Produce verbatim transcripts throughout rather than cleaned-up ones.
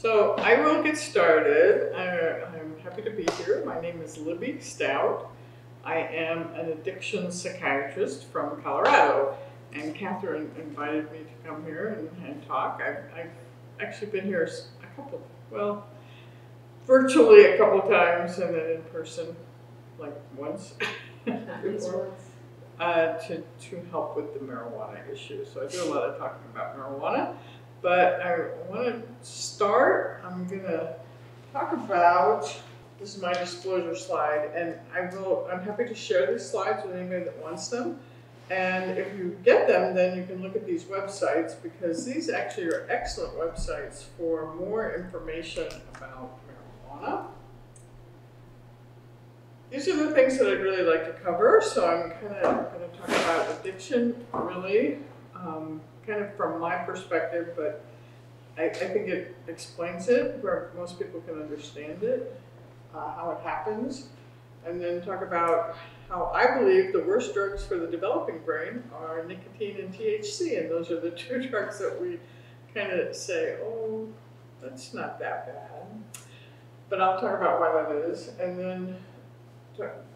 So I will get started. I, I'm happy to be here. My name is Libby Stout. I am an addiction psychiatrist from Colorado, and Catherine invited me to come here and, and talk. I've, I've actually been here a couple, well, virtually a couple times, and then in person, like once, before, uh, to, to help with the marijuana issue. So I do a lot of talking about marijuana. But I want to start, I'm going to talk about, this is my disclosure slide, and I will, I'm happy to share these slides with anybody that wants them. And if you get them, then you can look at these websites, because these actually are excellent websites for more information about marijuana. These are the things that I'd really like to cover, so I'm kind of going to talk about addiction, really. Um, kind of from my perspective, but I, I think it explains it where most people can understand it, uh, how it happens, and then talk about how I believe the worst drugs for the developing brain are nicotine and T H C, and those are the two drugs that we kind of say, oh, that's not that bad, but I'll talk about why that is, and then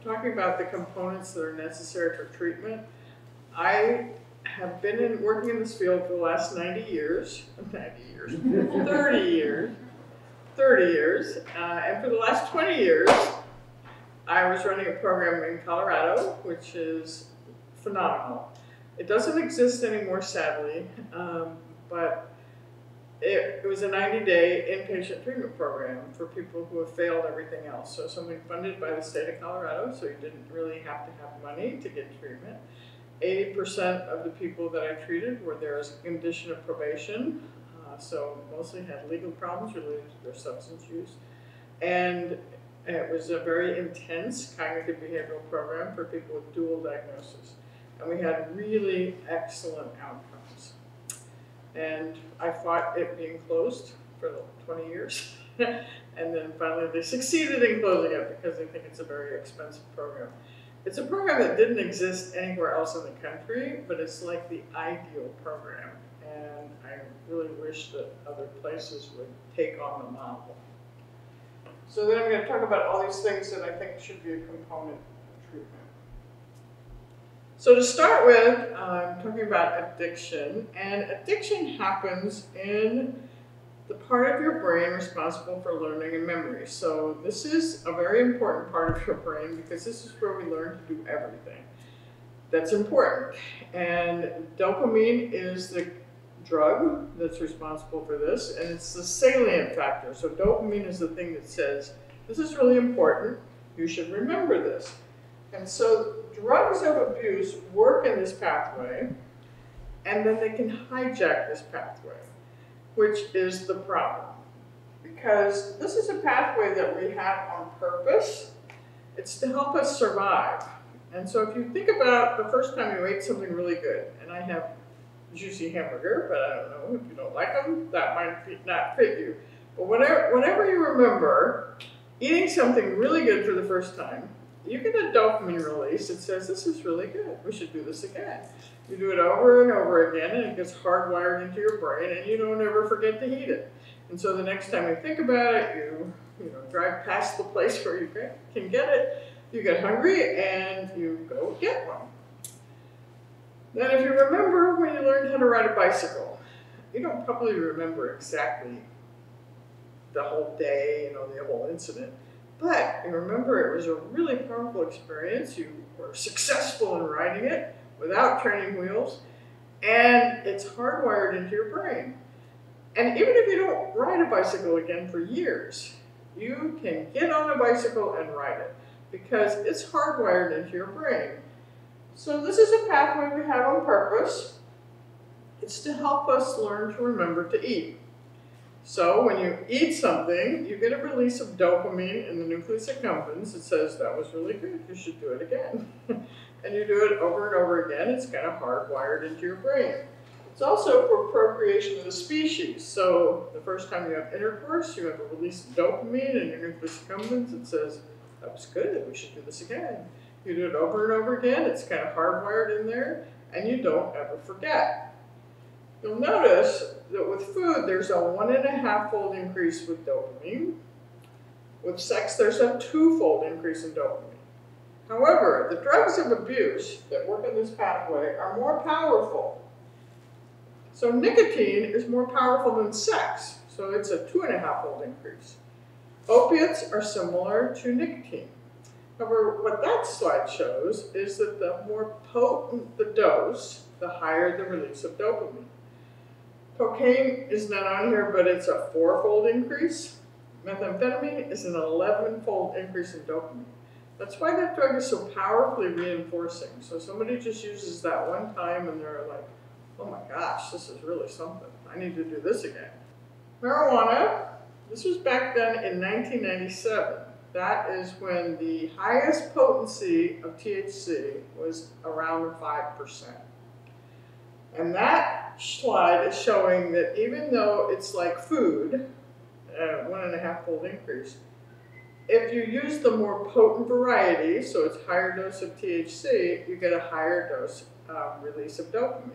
talking about the components that are necessary for treatment. I have been in, working in this field for the last ninety years, ninety years, thirty years, thirty years, uh, and for the last twenty years, I was running a program in Colorado, which is phenomenal. It doesn't exist anymore, sadly, um, but it, it was a ninety day inpatient treatment program for people who have failed everything else. So something funded by the state of Colorado, so you didn't really have to have money to get treatment. eighty percent of the people that I treated were there as a condition of probation, uh, so mostly had legal problems related to their substance use. And it was a very intense cognitive behavioral program for people with dual diagnosis. And we had really excellent outcomes. And I fought it being closed for twenty years. And then finally they succeeded in closing it because they think it's a very expensive program. It's a program that didn't exist anywhere else in the country, but it's like the ideal program, and I really wish that other places would take on the model. So then I'm going to talk about all these things that I think should be a component of treatment. So to start with, I'm talking about addiction, and addiction happens in the part of your brain responsible for learning and memory. So this is a very important part of your brain because this is where we learn to do everything that's important. And dopamine is the drug that's responsible for this, and it's the salient factor. So dopamine is the thing that says, this is really important, you should remember this. And so drugs of abuse work in this pathway, and then they can hijack this pathway, which is the problem. Because this is a pathway that we have on purpose. It's to help us survive. And so if you think about the first time you ate something really good, and I have a juicy hamburger, but I don't know, if you don't like them, that might not fit you. But whenever, whenever you remember eating something really good for the first time, you get a dopamine release that says, this is really good, we should do this again. You do it over and over again, and it gets hardwired into your brain, and you don't ever forget to eat it. And so the next time you think about it, you, you know, drive past the place where you can get it, you get hungry, and you go get one. Then if you remember when you learned how to ride a bicycle, you don't probably remember exactly the whole day, you know, the whole incident. But you remember it was a really powerful experience. You were successful in riding it without training wheels, and it's hardwired into your brain. And even if you don't ride a bicycle again for years, you can get on a bicycle and ride it because it's hardwired into your brain. So this is a pathway we have on purpose. It's to help us learn to remember to eat. So when you eat something, you get a release of dopamine in the nucleus accumbens that says, that was really good, you should do it again. And you do it over and over again, it's kind of hardwired into your brain. It's also for procreation of the species. So the first time you have intercourse, you have a release of dopamine in your nucleus accumbens that says, that was good, we should do this again. You do it over and over again, it's kind of hardwired in there, and you don't ever forget. You'll notice that with food, there's a one and a half fold increase with dopamine. With sex, there's a two-fold increase in dopamine. However, the drugs of abuse that work in this pathway are more powerful. So nicotine is more powerful than sex, so it's a two and a half fold increase. Opiates are similar to nicotine. However, what that slide shows is that the more potent the dose, the higher the release of dopamine. Cocaine is not on here, but it's a four-fold increase. Methamphetamine is an eleven-fold increase in dopamine. That's why that drug is so powerfully reinforcing. So somebody just uses that one time and they're like, oh my gosh, this is really something. I need to do this again. Marijuana, this was back then in nineteen ninety-seven. That is when the highest potency of T H C was around five percent. And that slide is showing that even though it's like food, uh, one and a half fold increase, if you use the more potent variety, so it's higher dose of T H C, you get a higher dose um, release of dopamine.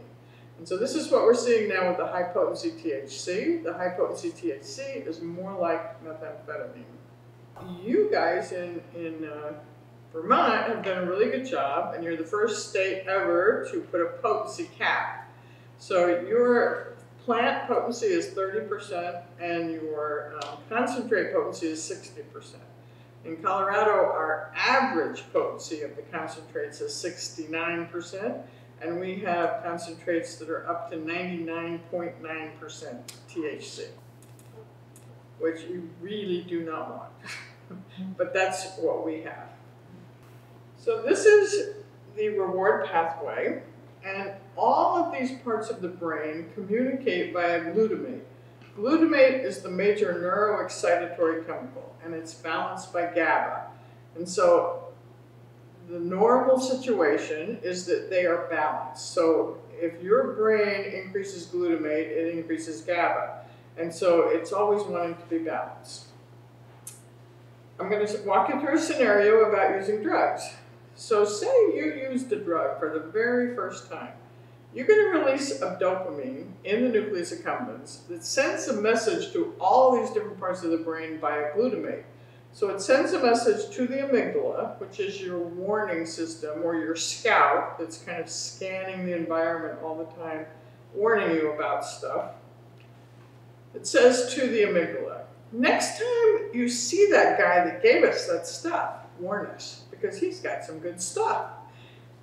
And so this is what we're seeing now with the high potency T H C. The high potency T H C is more like methamphetamine. You guys in, in uh, Vermont have done a really good job, and you're the first state ever to put a potency cap. So your plant potency is thirty percent and your um, concentrate potency is sixty percent. In Colorado, our average potency of the concentrates is sixty-nine percent, and we have concentrates that are up to ninety-nine point nine percent T H C, which you really do not want. But that's what we have. So this is the reward pathway, and all of these parts of the brain communicate via glutamate. Glutamate is the major neuroexcitatory chemical, and it's balanced by GABA. And so the normal situation is that they are balanced. So if your brain increases glutamate, it increases GABA. And so it's always wanting to be balanced. I'm going to walk you through a scenario about using drugs. So say you used a drug for the very first time. You get a release of dopamine in the nucleus accumbens that sends a message to all these different parts of the brain via glutamate. So it sends a message to the amygdala, which is your warning system or your scout that's kind of scanning the environment all the time, warning you about stuff. It says to the amygdala, next time you see that guy that gave us that stuff, warn us, because he's got some good stuff.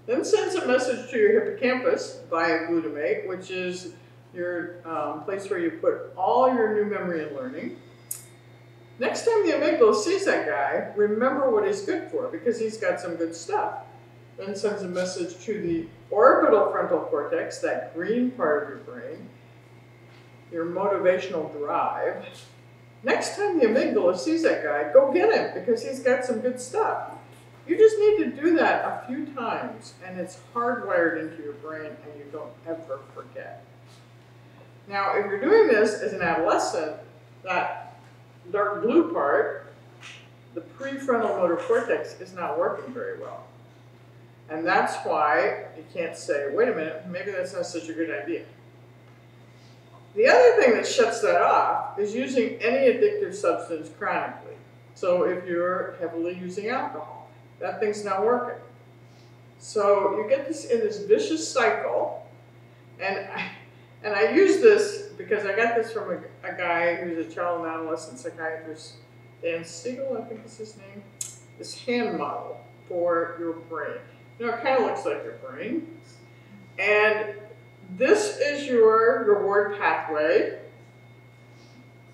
Then sends a message to your hippocampus via glutamate, which is your um, place where you put all your new memory and learning. Next time the amygdala sees that guy, remember what he's good for, because he's got some good stuff. Then sends a message to the orbital frontal cortex, that green part of your brain, your motivational drive. Next time the amygdala sees that guy, go get him, because he's got some good stuff. You just need to do that a few times, and it's hardwired into your brain, and you don't ever forget. Now, if you're doing this as an adolescent, that dark blue part, the prefrontal motor cortex, is not working very well. And that's why you can't say, wait a minute, maybe that's not such a good idea. The other thing that shuts that off is using any addictive substance chronically. So if you're heavily using alcohol, that thing's not working. So you get this in this vicious cycle, and I, and I use this because I got this from a, a guy who's a child and adolescent psychiatrist, Dan Siegel, I think is his name, this hand model for your brain. You know, it kind of looks like your brain. And this is your reward pathway.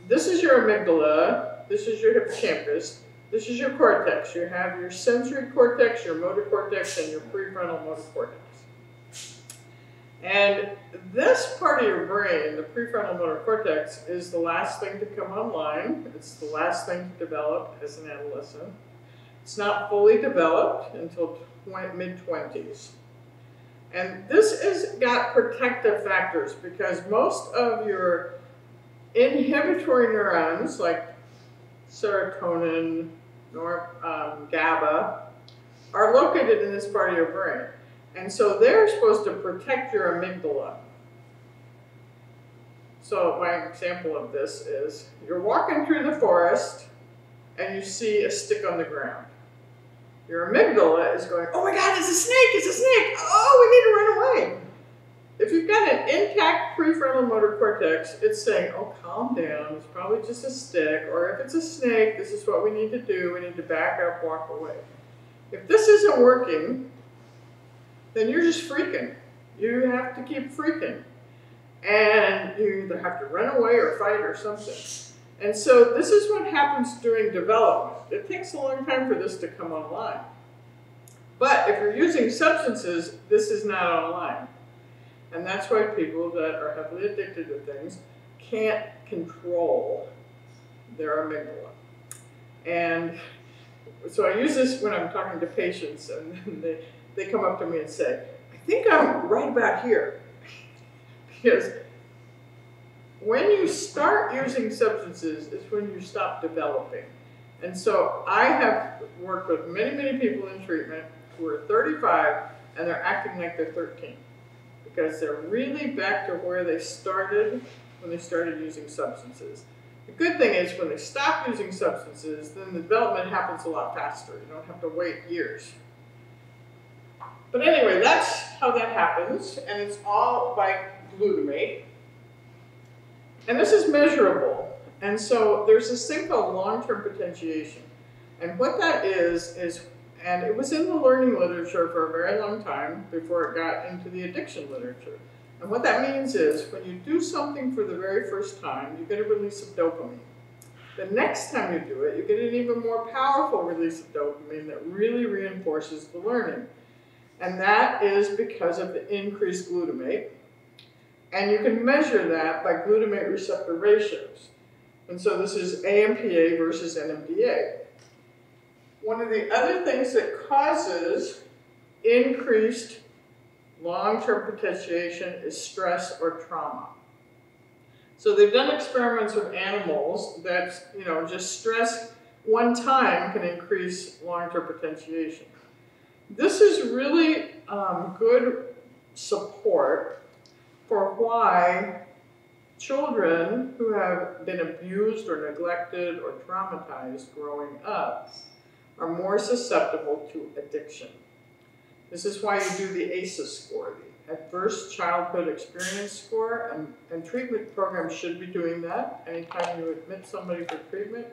This is your amygdala. This is your hippocampus. This is your cortex. You have your sensory cortex, your motor cortex, and your prefrontal motor cortex. And this part of your brain, the prefrontal motor cortex, is the last thing to come online. It's the last thing to develop as an adolescent. It's not fully developed until mid-twenties. And this has got protective factors, because most of your inhibitory neurons, like serotonin, nor, um, GABA, are located in this part of your brain. And so they're supposed to protect your amygdala. So my example of this is you're walking through the forest and you see a stick on the ground. Your amygdala is going, oh my God, it's a snake, it's a snake, oh, we need to run away. If you've got an intact prefrontal motor cortex, it's saying, oh, calm down, it's probably just a stick, or if it's a snake, this is what we need to do, we need to back up, walk away. If this isn't working, then you're just freaking. You have to keep freaking. And you either have to run away or fight or something. And so this is what happens during development. It takes a long time for this to come online. But if you're using substances, this is not online. And that's why people that are heavily addicted to things can't control their amygdala. And so I use this when I'm talking to patients, and they, they come up to me and say, I think I'm right about here. Because when you start using substances is when you stop developing. And so I have worked with many, many people in treatment who are thirty-five and they're acting like they're thirteen because they're really back to where they started when they started using substances. The good thing is when they stop using substances, then the development happens a lot faster. You don't have to wait years. But anyway, that's how that happens, and it's all by glutamate. And this is measurable. And so there's this thing called long-term potentiation. And what that is, is, and it was in the learning literature for a very long time before it got into the addiction literature. And what that means is when you do something for the very first time, you get a release of dopamine. The next time you do it, you get an even more powerful release of dopamine that really reinforces the learning. And that is because of the increased glutamate. And you can measure that by glutamate receptor ratios. And so this is A M P A versus N M D A. One of the other things that causes increased long-term potentiation is stress or trauma. So they've done experiments with animals that, you know, just stress one time can increase long-term potentiation. This is really um, good support for why children who have been abused or neglected or traumatized growing up are more susceptible to addiction. This is why you do the ACEs score, the Adverse Childhood Experience Score, and, and treatment programs should be doing that. Anytime you admit somebody for treatment,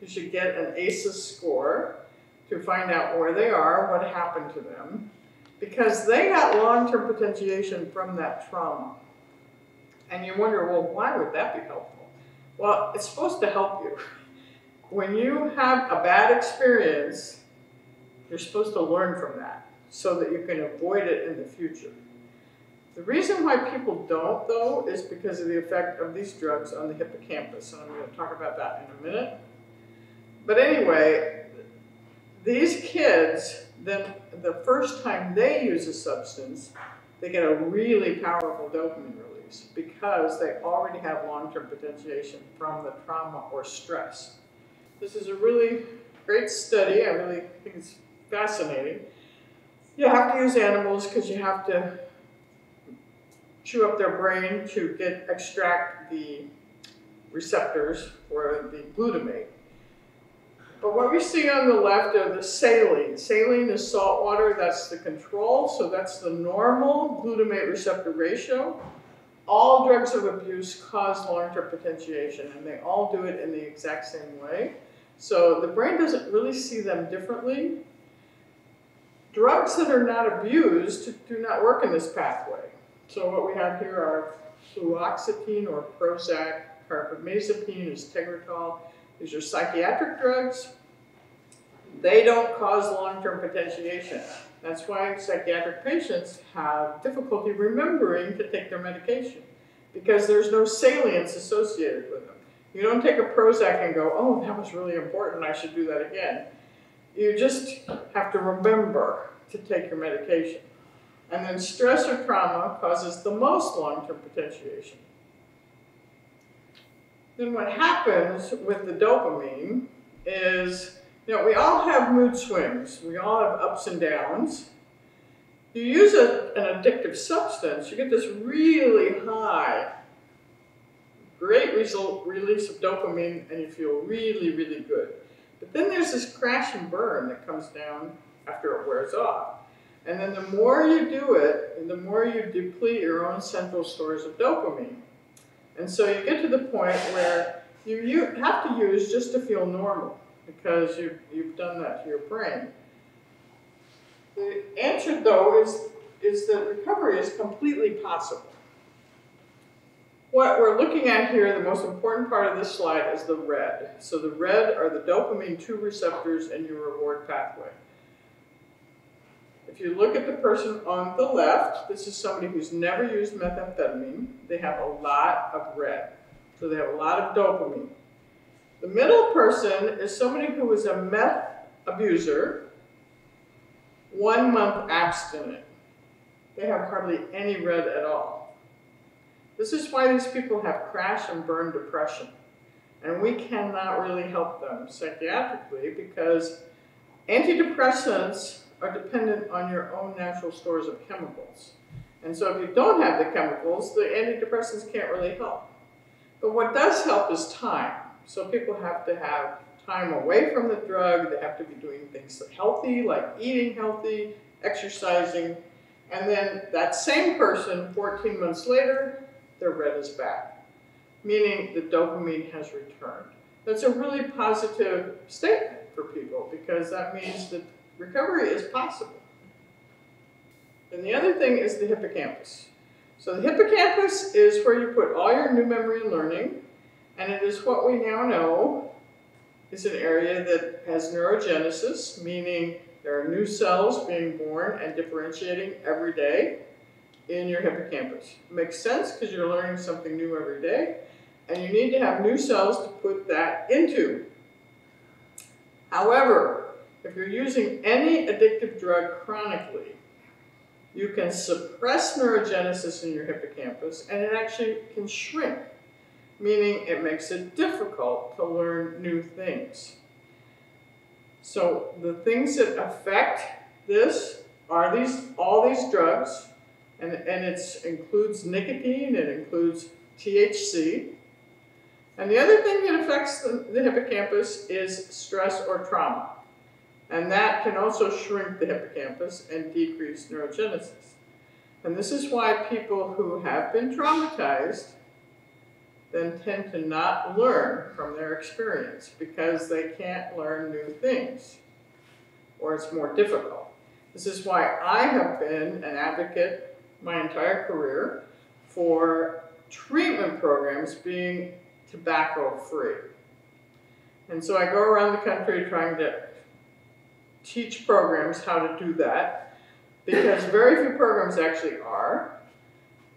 you should get an ACEs score to find out where they are, what happened to them, because they got long-term potentiation from that trauma. And you wonder, well, why would that be helpful? Well, it's supposed to help you. When you have a bad experience, you're supposed to learn from that so that you can avoid it in the future. The reason why people don't, though, is because of the effect of these drugs on the hippocampus, and I'm going to talk about that in a minute. But anyway, these kids, then the first time they use a substance, they get a really powerful dopamine release, because they already have long-term potentiation from the trauma or stress. This is a really great study. I really think it's fascinating. You have to use animals because you have to chew up their brain to get extract the receptors for the glutamate. But what we see on the left are the saline. Saline is salt water. That's the control. So that's the normal glutamate receptor ratio. All drugs of abuse cause long-term potentiation, and they all do it in the exact same way. So the brain doesn't really see them differently. Drugs that are not abused do not work in this pathway. So what we have here are fluoxetine or Prozac, carbamazepine is Tegretol. These are psychiatric drugs. They don't cause long-term potentiation. That's why psychiatric patients have difficulty remembering to take their medication, because there's no salience associated with them. You don't take a Prozac and go, oh, that was really important, I should do that again. You just have to remember to take your medication. And then stress or trauma causes the most long-term potentiation. Then what happens with the dopamine is, you know, we all have mood swings. We all have ups and downs. You use a, an addictive substance, you get this really high Great result, release of dopamine, and you feel really, really good. But then there's this crash and burn that comes down after it wears off. And then the more you do it, and the more you deplete your own central stores of dopamine. And so you get to the point where you, you have to use just to feel normal, because you've, you've done that to your brain. The answer, though, is, is that recovery is completely possible. What we're looking at here, the most important part of this slide, is the red. So the red are the dopamine two receptors in your reward pathway. If you look at the person on the left, this is somebody who's never used methamphetamine. They have a lot of red, so they have a lot of dopamine. The middle person is somebody who is a meth abuser, one month abstinent. They have hardly any red at all. This is why these people have crash and burn depression, and we cannot really help them psychiatrically, because antidepressants are dependent on your own natural stores of chemicals. And so if you don't have the chemicals, the antidepressants can't really help. But what does help is time. So people have to have time away from the drug, they have to be doing things healthy, like eating healthy, exercising, and then that same person, fourteen months later, their red is back, meaning the dopamine has returned. That's a really positive statement for people, because that means that recovery is possible. And the other thing is the hippocampus. So the hippocampus is where you put all your new memory and learning, and it is what we now know is an area that has neurogenesis, meaning there are new cells being born and differentiating every day in your hippocampus. It makes sense, because you're learning something new every day, and you need to have new cells to put that into. However, if you're using any addictive drug chronically, you can suppress neurogenesis in your hippocampus, and it actually can shrink, meaning it makes it difficult to learn new things. So the things that affect this are these, all these drugs, and, and it includes nicotine, it includes T H C. And the other thing that affects the, the hippocampus is stress or trauma. And that can also shrink the hippocampus and decrease neurogenesis. And this is why people who have been traumatized then tend to not learn from their experience, because they can't learn new things, or it's more difficult. This is why I have been an advocate my entire career for treatment programs being tobacco-free. And so I go around the country trying to teach programs how to do that, because very few programs actually are.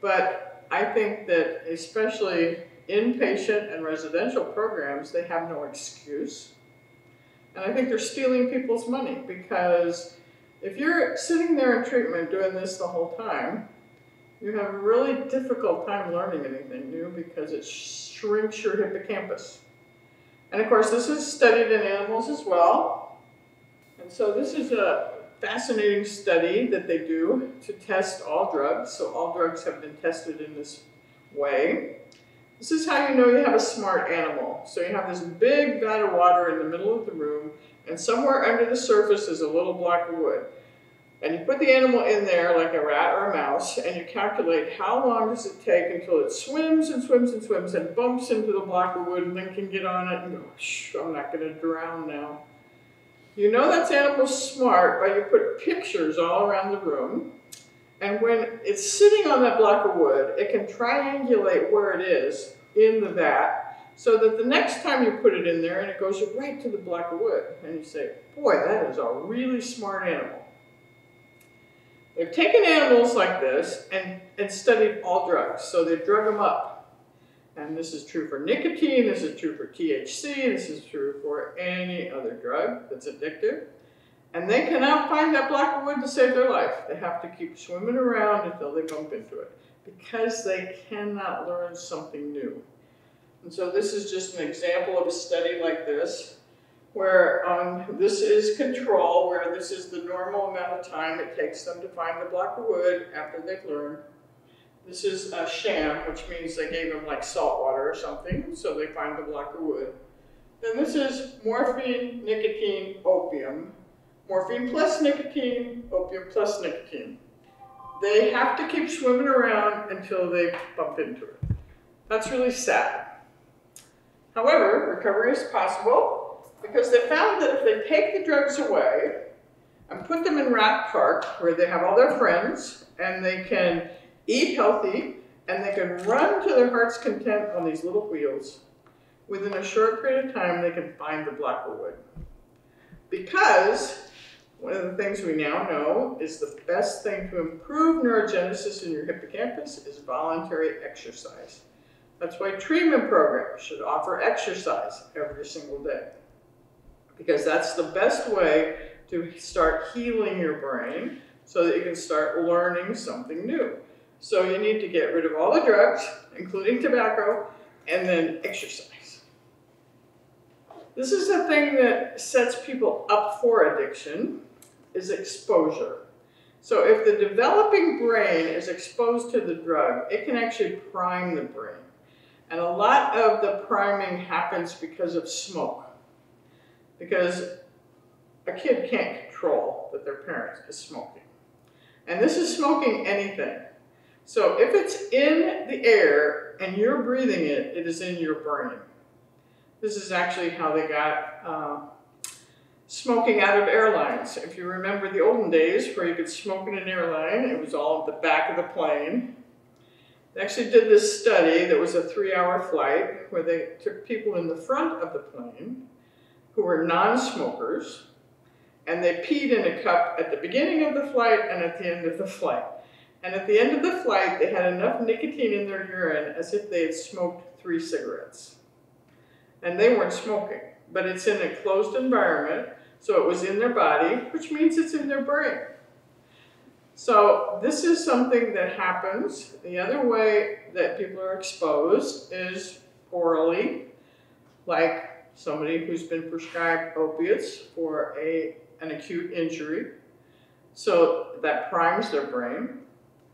But I think that especially inpatient and residential programs, they have no excuse. And I think they're stealing people's money, because if you're sitting there in treatment doing this the whole time, you have a really difficult time learning anything new, because it shrinks your hippocampus. And of course, this is studied in animals as well. And so this is a fascinating study that they do to test all drugs. So all drugs have been tested in this way. This is how you know you have a smart animal. So you have this big vat of water in the middle of the room, and somewhere under the surface is a little block of wood. And you put the animal in there, like a rat or a mouse, and you calculate how long does it take until it swims and swims and swims and bumps into the block of wood and then can get on it and go, shh, I'm not going to drown now. You know that's animal smart by you put pictures all around the room, and when it's sitting on that block of wood, it can triangulate where it is in the vat, so that the next time you put it in there, and it goes right to the block of wood, and you say, boy, that is a really smart animal. They've taken animals like this and, and studied all drugs, so they drug them up. And this is true for nicotine, this is true for T H C, this is true for any other drug that's addictive. And they cannot find that block of wood to save their life. They have to keep swimming around until they bump into it, because they cannot learn something new. And so this is just an example of a study like this, where um, this is control, where this is the normal amount of time it takes them to find the block of wood after they've learned. This is a sham, which means they gave him like salt water or something, so they find the block of wood. Then this is morphine, nicotine, opium. Morphine plus nicotine, opium plus nicotine. They have to keep swimming around until they bump into it. That's really sad. However, recovery is possible because they found that if they take the drugs away and put them in Rat Park, where they have all their friends and they can eat healthy and they can run to their heart's content on these little wheels, within a short period of time they can find the block of wood. Because one of the things we now know is the best thing to improve neurogenesis in your hippocampus is voluntary exercise. That's why treatment programs should offer exercise every single day, because that's the best way to start healing your brain so that you can start learning something new. So you need to get rid of all the drugs, including tobacco, and then exercise. This is the thing that sets people up for addiction, is exposure. So if the developing brain is exposed to the drug, it can actually prime the brain. And a lot of the priming happens because of smoke. Because a kid can't control that their parent is smoking. And this is smoking anything. So if it's in the air and you're breathing it, it is in your brain. This is actually how they got um, smoking out of airlines. If you remember the olden days where you could smoke in an airline, it was all at the back of the plane. They actually did this study that was a three-hour flight where they took people in the front of the plane who were non-smokers, and they peed in a cup at the beginning of the flight and at the end of the flight. And at the end of the flight, they had enough nicotine in their urine as if they had smoked three cigarettes. And they weren't smoking, but it's in a closed environment, so it was in their body, which means it's in their brain. So this is something that happens. The other way that people are exposed is orally, like somebody who's been prescribed opiates for a, an acute injury. So that primes their brain.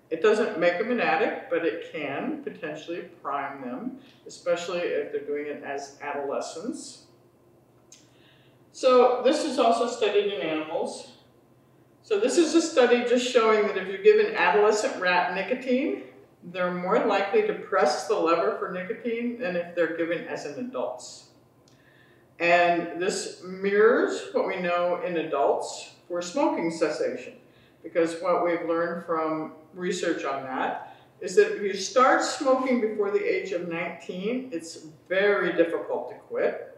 It doesn't make them an addict, but it can potentially prime them, especially if they're doing it as adolescents. So this is also studied in animals. So this is a study just showing that if you give an adolescent rat nicotine, they're more likely to press the lever for nicotine than if they're given as an adult. And this mirrors what we know in adults for smoking cessation, because what we've learned from research on that is that if you start smoking before the age of nineteen, it's very difficult to quit.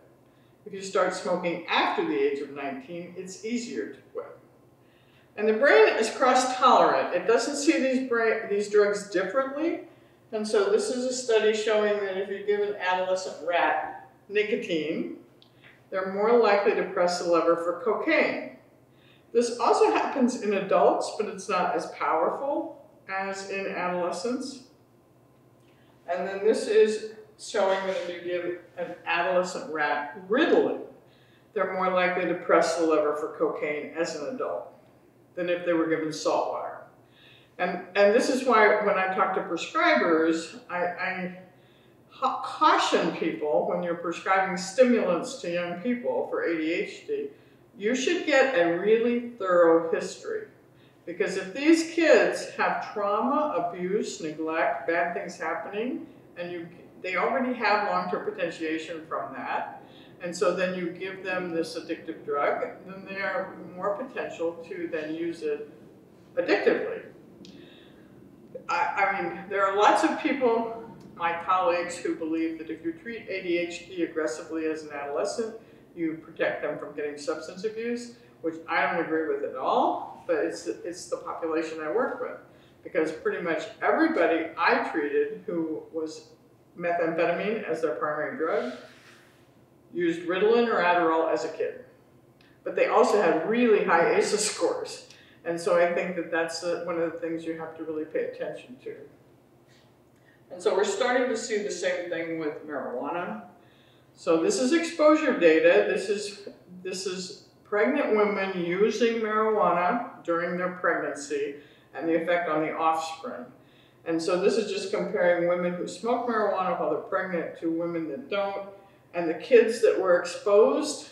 If you start smoking after the age of nineteen, it's easier to quit. And the brain is cross-tolerant. It doesn't see these, brain, these drugs differently. And so this is a study showing that if you give an adolescent rat nicotine, they're more likely to press the lever for cocaine. This also happens in adults, but it's not as powerful as in adolescents. And then this is showing that if you give an adolescent rat Ritalin, they're more likely to press the lever for cocaine as an adult than if they were given salt water. And, and this is why when I talk to prescribers, I, I caution people when you're prescribing stimulants to young people for A D H D, you should get a really thorough history. Because if these kids have trauma, abuse, neglect, bad things happening, and you, they already have long-term potentiation from that, and so then you give them this addictive drug, then they are more potential to then use it addictively. I, I mean, there are lots of people, my colleagues, who believe that if you treat A D H D aggressively as an adolescent, you protect them from getting substance abuse, which I don't agree with at all, but it's, it's the population I work with. Because pretty much everybody I treated who was methamphetamine as their primary drug used Ritalin or Adderall as a kid. But they also had really high ACEs scores. And so I think that that's one of the things you have to really pay attention to. And so we're starting to see the same thing with marijuana. So this is exposure data. This is, this is pregnant women using marijuana during their pregnancy and the effect on the offspring. And so this is just comparing women who smoke marijuana while they're pregnant to women that don't. And the kids that were exposed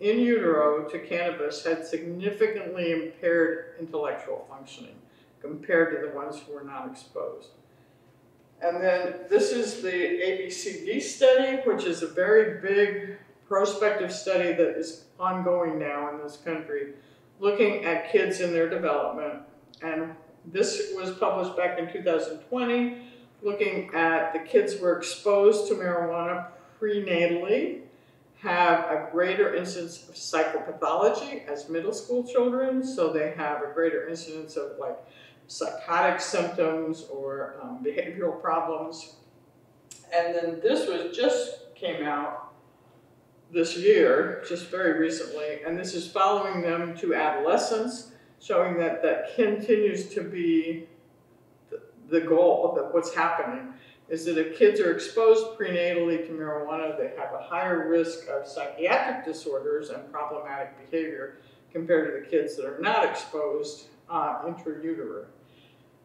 in utero to cannabis had significantly impaired intellectual functioning compared to the ones who were not exposed. And then this is the A B C D study, which is a very big prospective study that is ongoing now in this country, looking at kids in their development. And this was published back in two thousand twenty, looking at the kids who were exposed to marijuana prenatally have a greater incidence of psychopathology as middle school children. So they have a greater incidence of like psychotic symptoms or um, behavioral problems. And then this was just came out this year, just very recently. And this is following them to adolescence, showing that that continues to be the, the goal of what's happening. Is that if kids are exposed prenatally to marijuana, they have a higher risk of psychiatric disorders and problematic behavior compared to the kids that are not exposed uh, intra-utero.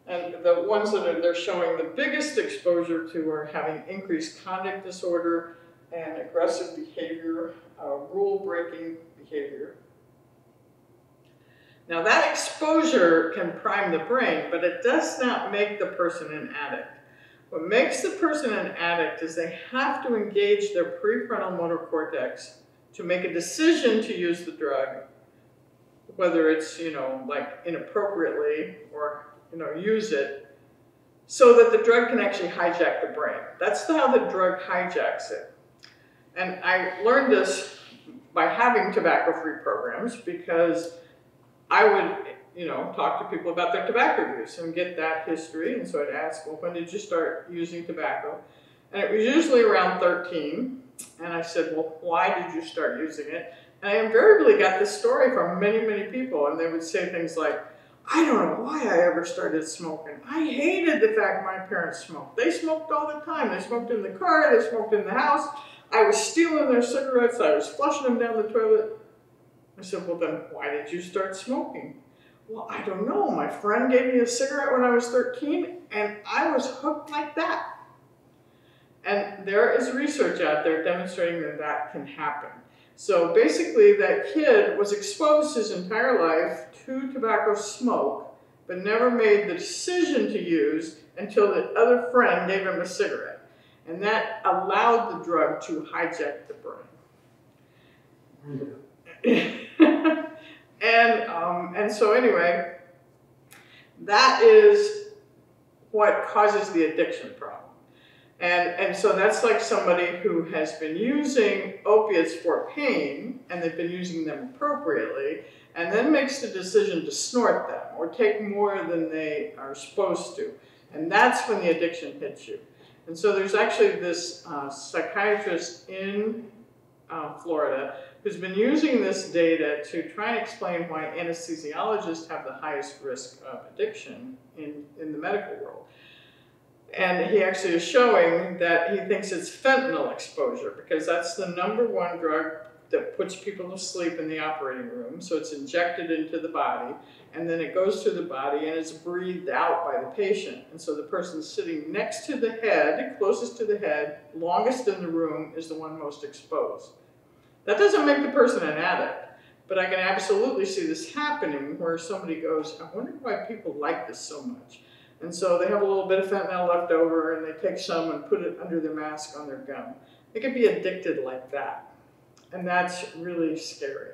And the ones that are, they're showing the biggest exposure to are having increased conduct disorder and aggressive behavior, uh, rule-breaking behavior. Now that exposure can prime the brain, but it does not make the person an addict. What makes the person an addict is they have to engage their prefrontal motor cortex to make a decision to use the drug, whether it's, you know, like inappropriately or, you know, use it, so that the drug can actually hijack the brain. That's how the drug hijacks it. And I learned this by having tobacco-free programs, because I would, you know, talk to people about their tobacco use and get that history. And so I'd ask, well, when did you start using tobacco? And it was usually around thirteen. And I said, well, why did you start using it? And I invariably got this story from many, many people. And they would say things like, I don't know why I ever started smoking. I hated the fact my parents smoked. They smoked all the time. They smoked in the car. They smoked in the house. I was stealing their cigarettes. I was flushing them down the toilet. I said, well, then why did you start smoking? Well, I don't know. My friend gave me a cigarette when I was thirteen, and I was hooked like that. And there is research out there demonstrating that that can happen. So basically, that kid was exposed his entire life to tobacco smoke, but never made the decision to use until the other friend gave him a cigarette. And that allowed the drug to hijack the brain. Yeah. And, um, and so anyway, that is what causes the addiction problem. And, and so that's like somebody who has been using opiates for pain, and they've been using them appropriately, and then makes the decision to snort them or take more than they are supposed to. And that's when the addiction hits you. And so there's actually this uh, psychiatrist in uh, Florida who's been using this data to try and explain why anesthesiologists have the highest risk of addiction in, in the medical world. And he actually is showing that he thinks it's fentanyl exposure, because that's the number one drug that puts people to sleep in the operating room. So it's injected into the body, and then it goes through the body and it's breathed out by the patient. And so the person sitting next to the head, closest to the head, longest in the room, is the one most exposed. That doesn't make the person an addict, but I can absolutely see this happening where somebody goes, I wonder why people like this so much. And so they have a little bit of fentanyl left over, and they take some and put it under their mask on their gum. They could be addicted like that. And that's really scary.